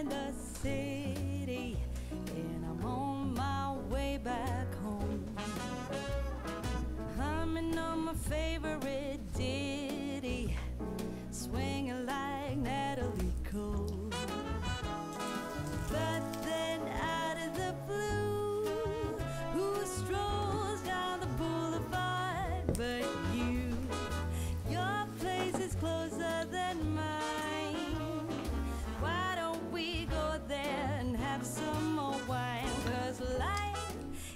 in the city, and I'm on my way back home. Humming on my favorite ditty, swinging like Natalie Cole. But then out of the blue, who strolls down the boulevard but you? Your place is closer than mine. Why don't we go there and have some more wine? 'Cause life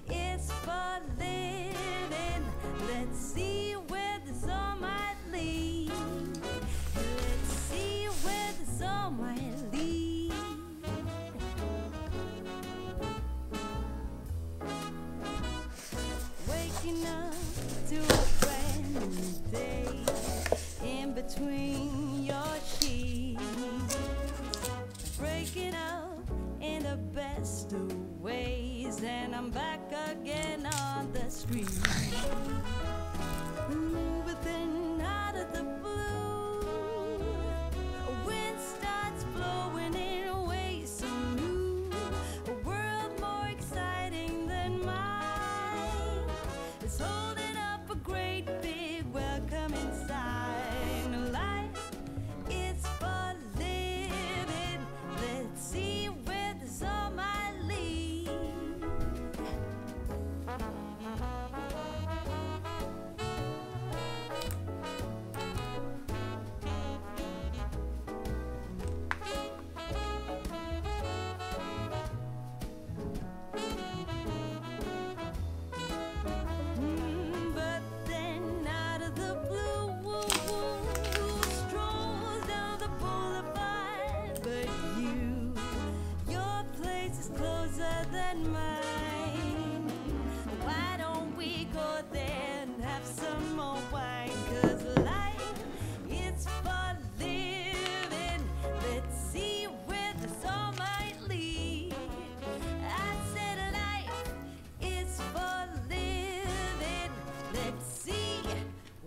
is for living. Let's see where the sun might lead. Let's see where the sun might lead. Waking up to a brand new day, in between your sheets, breaking up in the best of ways, and I'm back again on the street. But then out of the blue, a wind starts blowing in ways so new, a world more exciting than mine. It's holding up a great big welcome inside. No, life is for living. Let's see where the sun might lead. Than mine. Why don't we go there and have some more wine? 'Cause life is for living. Let's see where the sun might lead. I said life is for living. Let's see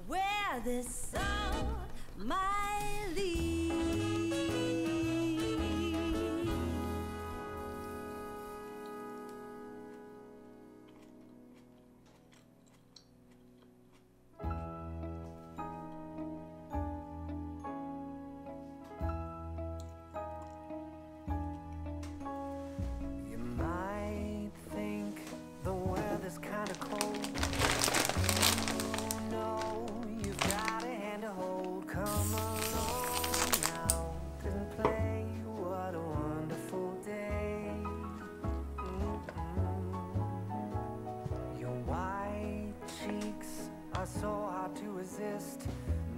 where the sun might lead. So hard to resist.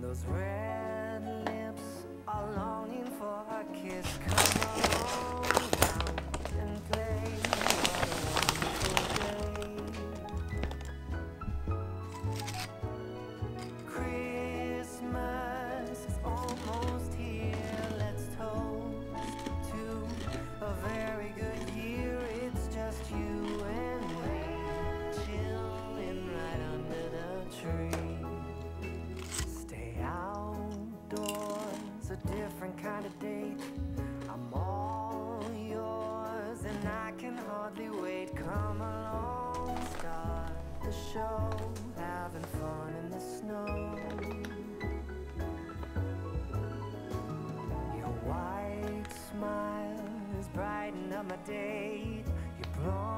Those red lips are longing for a kiss. Come on down and play. What a wonderful day. Christmas is almost here. Let's toast to a very good year. It's just you and me, chilling right under the tree. Stay outdoors, a different kind of date. I'm all yours and I can hardly wait. Come along, start the show, having fun in the snow. Your white smile has brightened up my day. You're blowing